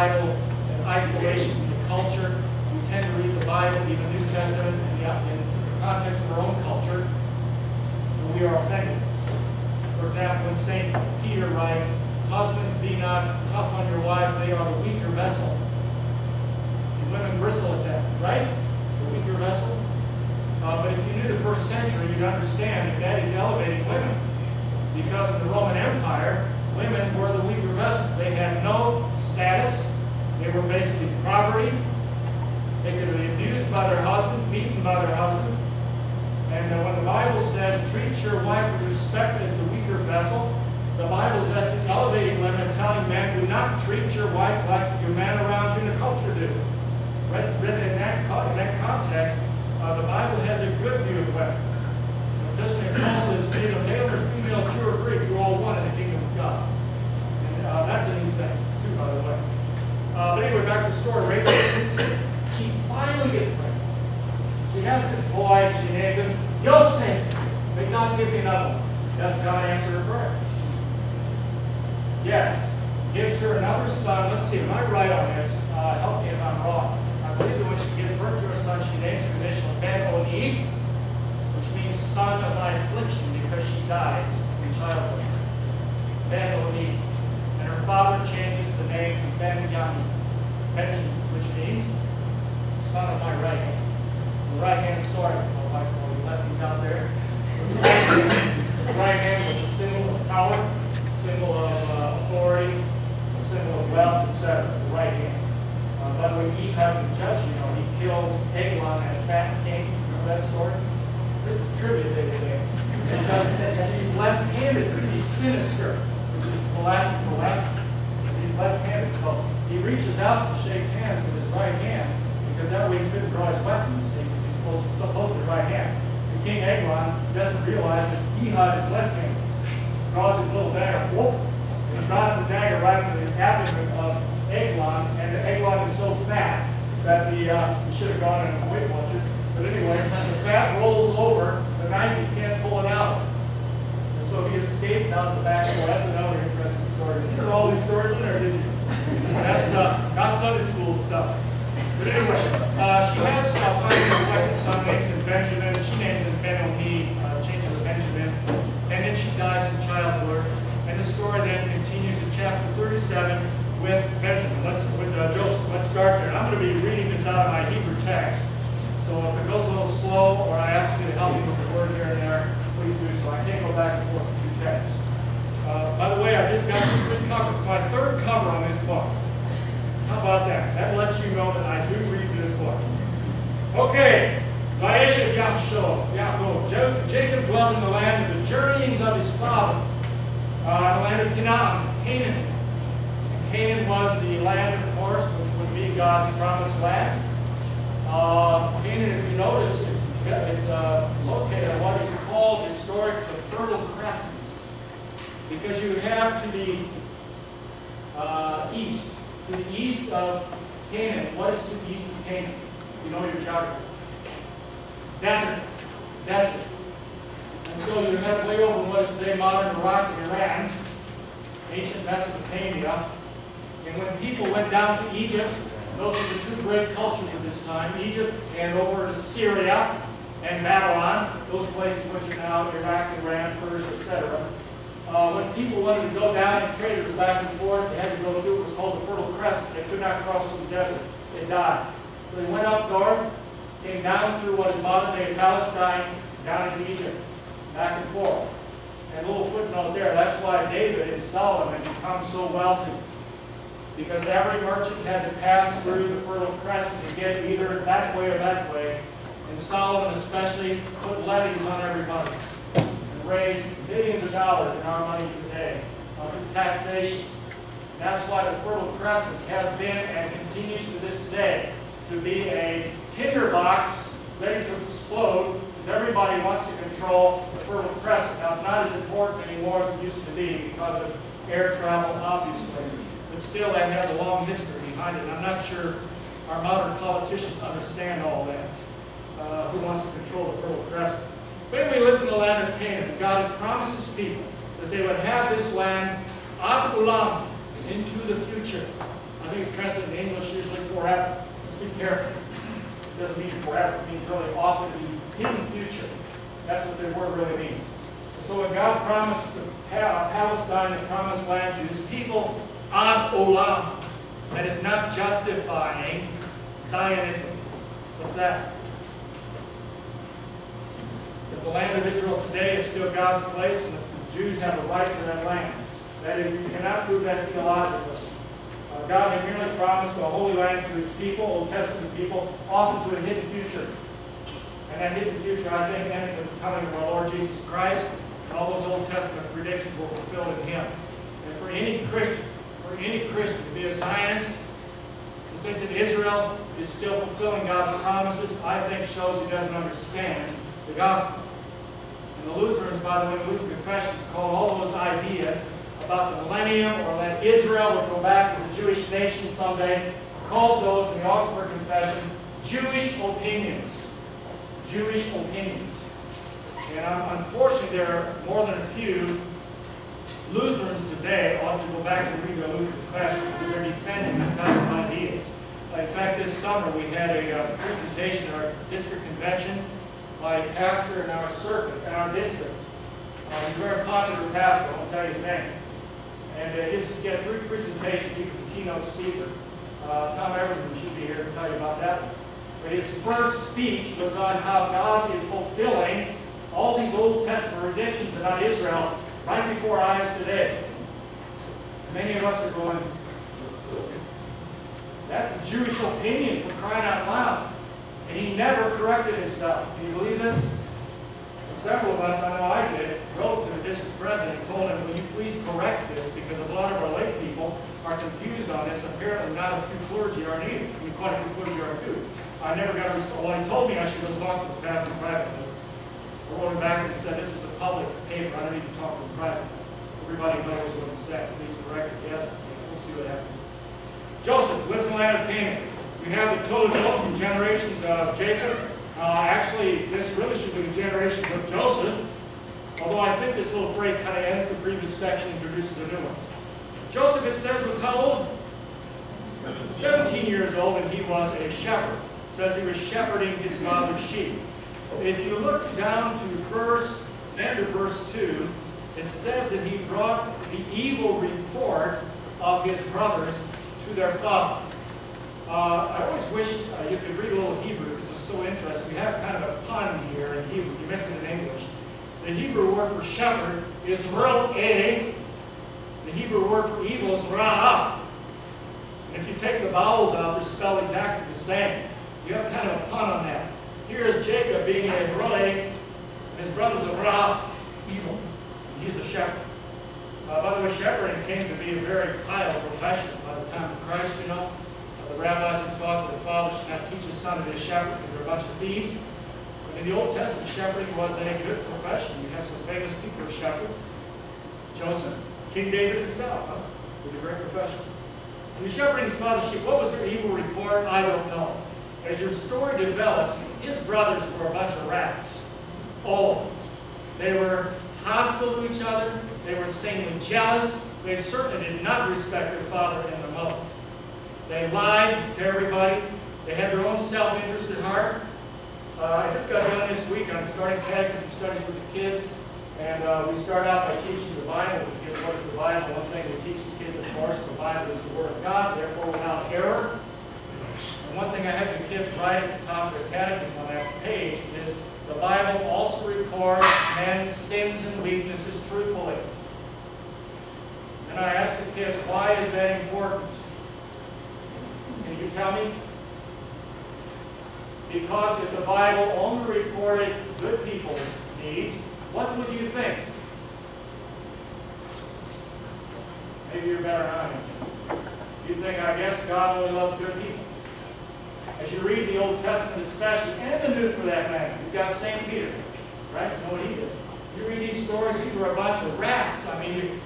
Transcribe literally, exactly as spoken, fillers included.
Bible in isolation from the culture. We tend to read the Bible, even the New Testament, in the, in the context of our own culture, and we are offended. For example, when Saint Peter writes, "Husbands, be not tough on your wife, they are the weaker vessel." And women bristle at that, right? The weaker vessel. Uh, but if you knew the first century, you'd understand that that is elevating women. Because in the Roman Empire, women were the weaker vessel. They had no status. They were basically property. They could be abused by their husband, beaten by their husband. And uh, when the Bible says, treat your wife with respect as the weaker vessel, the Bible is actually elevating women and telling men, do not treat your wife like your man around you in the culture do. Read, read in, that, in that context, uh, the Bible has a good view of women. It doesn't impulsive, you know, male or female, Jew or Greek, you're all one in the kingdom of God. And uh, that's a new thing, too, by the way. Uh, but anyway, back to the story. Rachel, she finally gets pregnant. She has this boy, and she names him Joseph. They did not give me another one. That's God answered her prayer. Yes, gives her another son. Let's see, am I right on this? Uh, help me if I'm wrong. I believe that when she gives birth to her son, she names him initial Ben-Oni, which means son of my affliction, because she dies in childhood. Ben-Oni. And her father changes the name to Ben Yami, Benjamin, which means son of my right hand. The right hand, sorry, my wife already left these out there. The right hand was a symbol of power, symbol of uh, authority, a symbol of wealth, et cetera. The right hand. Uh, by the way, Eve having to judge, you know, he kills Eglon and a fat king. Remember that story? This is trivia, they think. He's left-handed. He's sinister, which is black, black. He's left-handed, so he reaches out to shake hands with his right hand because that way he couldn't draw his weapons. Supposedly right hand. The king Eglon doesn't realize that Ehud is left hand. Draws his little dagger, whoop, and drives the dagger right into the abdomen of Eglon, and the Eglon is so fat that the uh, he should have gone in and Weight Watchers. But anyway, the fat rolls over, the knife you can't pull it out. And so he escapes out the back door. That's another interesting story. Did you hear all these stories in there, did you? That's uh, not Sunday school stuff. But anyway, uh, she has uh, finally a second son, names him Benjamin. She names him Ben-Oni, uh, changed to Benjamin. And then she dies in childbirth. And the story then continues in chapter thirty-seven with Benjamin. Let's with uh, Joseph. Let's start there. And I'm going to be reading this out of my Hebrew text. So if it goes a little slow, or I ask you to help me with a word here and there, please do so. I can't go back and forth with two texts. Uh, by the way, I just got this written cover. It's my third cover on this book. How about that? That lets you know that I do read this book. Okay. Vayeshev Yaakov. Jacob dwelt in the land of the journeyings of his father, uh, the land of Canaan, Canaan. And Canaan was the land, of course, which would be God's promised land. Uh, Canaan, if you notice, it's, it's uh, located on what is called historic the Fertile Crescent, because you have to the uh, east. To the east of Canaan. What is to the east of Canaan? You know your geography. Desert. Desert. And so you have way over what is today modern Iraq and Iran, ancient Mesopotamia. And when people went down to Egypt, those are the two great cultures of this time, Egypt and over to Syria and Babylon, those places which are now Iraq, Iran, Persia, et cetera. Uh, when people wanted to go down and traders back and forth, they had to go through what was called the Fertile Crescent. They could not cross through the desert. They died. So they went up north, came down through what is modern-day Palestine, down into Egypt, back and forth. And a little footnote there, that's why David and Solomon become so wealthy. Because every merchant had to pass through the Fertile Crescent to get either that way or that way. And Solomon especially put levies on everybody. Raised billions of dollars in our money today on taxation. That's why the Fertile Crescent has been and continues to this day to be a tinderbox ready to explode because everybody wants to control the Fertile Crescent. Now, it's not as important anymore as it used to be because of air travel, obviously, but still that has a long history behind it. And I'm not sure our modern politicians understand all that, uh, who wants to control the Fertile Crescent. But anyway, he lives in the land of Canaan. God had promised his people that they would have this land ad ulam, into the future. I think it's translated in English usually forever. Let's be careful. It doesn't mean forever. It means really often in the future. That's what the word really means. So when God promised the Palestine, the promised land to his people, ad olam, that is not justifying Zionism. What's that? That the land of Israel today is still God's place and the Jews have a right to that land. That is, you cannot prove that theologically. Uh, God had merely promised a holy land to his people, Old Testament people, often to a hidden future. And that hidden future, I think, ended with the coming of our Lord Jesus Christ, and all those Old Testament predictions were fulfilled in him. And for any Christian, for any Christian to be a Zionist, to think that Israel is still fulfilling God's promises, I think shows he doesn't understand the gospel. And the Lutherans, by the way, the Lutheran Confessions, call all those ideas about the millennium, or that Israel would go back to the Jewish nation someday, called those in the October Confession Jewish opinions. Jewish opinions. And um, unfortunately, there are more than a few Lutherans today ought to go back and read the Lutheran Confession because they're defending these types of ideas. In fact, this summer we had a uh, presentation at our district convention by a pastor in our circuit, in our district. Uh, he's a very popular pastor, I won't tell you his name. And uh, his, he had three presentations. He was the keynote speaker. Uh, Tom Everton should be here to tell you about that one. But his first speech was on how God is fulfilling all these Old Testament predictions about Israel right before our eyes today. Many of us are going, that's a Jewish opinion for crying out loud. And he never corrected himself. Can you believe this? And several of us, I know I did, wrote to the district president and told him, will you please correct this because a lot of our lay people are confused on this. Apparently not a few clergy are needed. I mean, quite a few clergy are too. I never got a response. Well, he told me I should go talk to the pastor privately. I wrote him back and said, this is a public paper. I don't need to talk to him privately. Everybody knows what it said. Please correct it. Yes, we'll see what happens. Joseph lives in the land of Canaan. We have the total from generations of Jacob. Uh, actually, this really should be the generations of Joseph. Although I think this little phrase kind of ends the previous section and introduces a new one. Joseph, it says, was how old? seventeen years old, and he was a shepherd. Says he was shepherding his father's sheep. If you look down to verse, then to verse two, it says that he brought the evil report of his brothers to their father. Uh, I always wish uh, you could read a little Hebrew because it's so interesting. We have kind of a pun here in Hebrew. You miss it in English. The Hebrew word for shepherd is roeh. The Hebrew word for evil is rah. And if you take the vowels out, they're spelled exactly the same. You have kind of a pun on that. Here is Jacob being a roeh, his brothers are Rah, evil. He's a shepherd. Uh, by the way, shepherding came to be a very vital profession by the time of Christ, you know. Uh, the rabbis have taught that the father should not teach his son to be a shepherd because they're a bunch of thieves. But in the Old Testament, shepherding was a good profession. You have some famous people as shepherds. Joseph, King David himself, huh? It was a great profession. And the shepherding his father's sheep, what was their evil report? I don't know. As your story develops, his brothers were a bunch of rats. Oh, they were hostile to each other. They were insanely jealous. They certainly did not respect their father and their mother. They lied to everybody. They had their own self-interest at heart. Uh, I just got done this week. I'm starting catechism studies with the kids. And uh, we start out by teaching the Bible. The kids, what is the Bible? One thing we teach the kids, of course, the Bible is the Word of God, therefore without error. And one thing I have the kids write at the top of their catechism on that page is, the Bible also records man's sins and weaknesses truthfully. And I ask the kids, why is that important? Can you tell me? Because if the Bible only recorded good people's needs, what would you think? Maybe you're better than I am. You think, I guess God only loves good people. As you read the Old Testament especially, and the New for that matter, you've got Saint Peter, right? You know what he did. You read these stories, these were a bunch of rats. I mean,